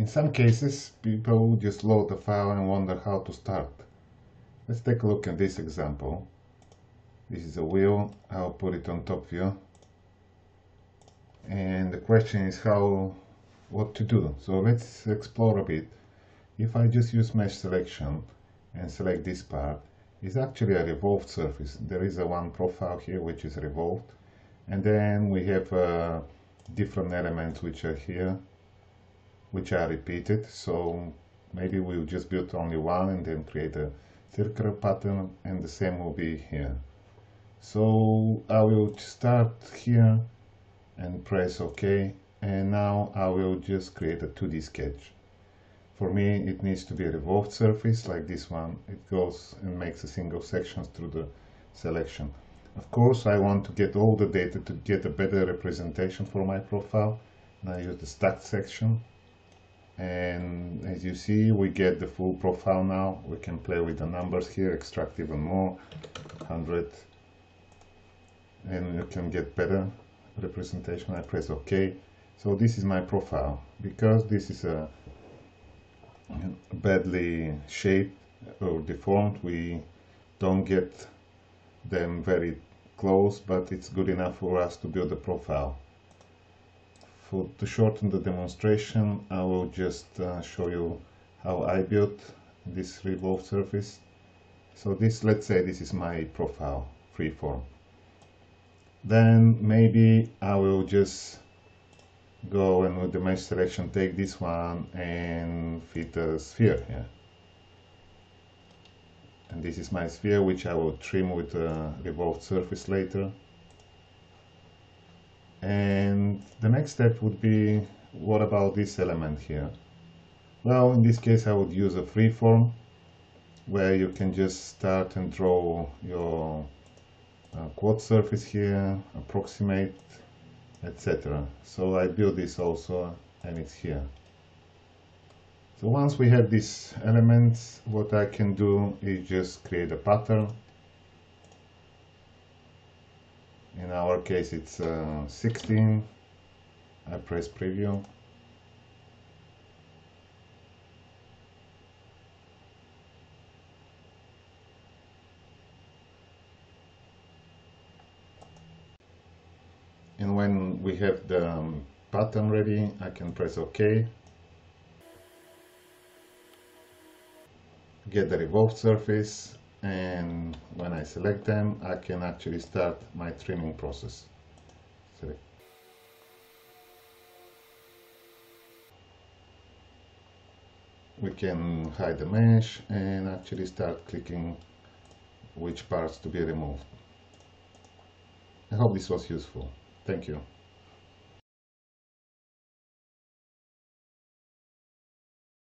In some cases, people just load the file and wonder how to start. Let's take a look at this example. This is a wheel, I'll put it on top view. And the question is what to do. So let's explore a bit. If I just use mesh selection and select this part, it's actually a revolved surface. There is a one profile here which is revolved. And then we have different elements which are here, which are repeated. So maybe we'll just build only one and then create a circular pattern, and the same will be here. So I will start here and press OK, and now I will just create a 2D sketch. For me it needs to be a revolved surface like this one. It goes and makes a single section through the selection. Of course I want to get all the data to get a better representation for my profile, and I use the stacked section. And as you see, we get the full profile now. We can play with the numbers here, extract even more, 100, and you can get better representation. I press OK. So this is my profile. Because this is a badly shaped or deformed, we don't get them very close, but it's good enough for us to build a profile. To shorten the demonstration, I will just show you how I built this revolved surface. So this, let's say this is my profile, freeform. Then maybe I will just go and with the mesh selection take this one and fit a sphere here. And this is my sphere which I will trim with a revolved surface later. And the next step would be, what about this element here? Well, in this case I would use a freeform where you can just start and draw your quad surface here, approximate, etc. So I build this also, and it's here. So once we have these elements, what I can do is just create a pattern. In our case it's 16. I press preview. And when we have the pattern ready, I can press OK. Get the revolved surface. And when I select them, I can actually start my trimming process. Select. We can hide the mesh and actually start clicking which parts to be removed. I hope this was useful. Thank you.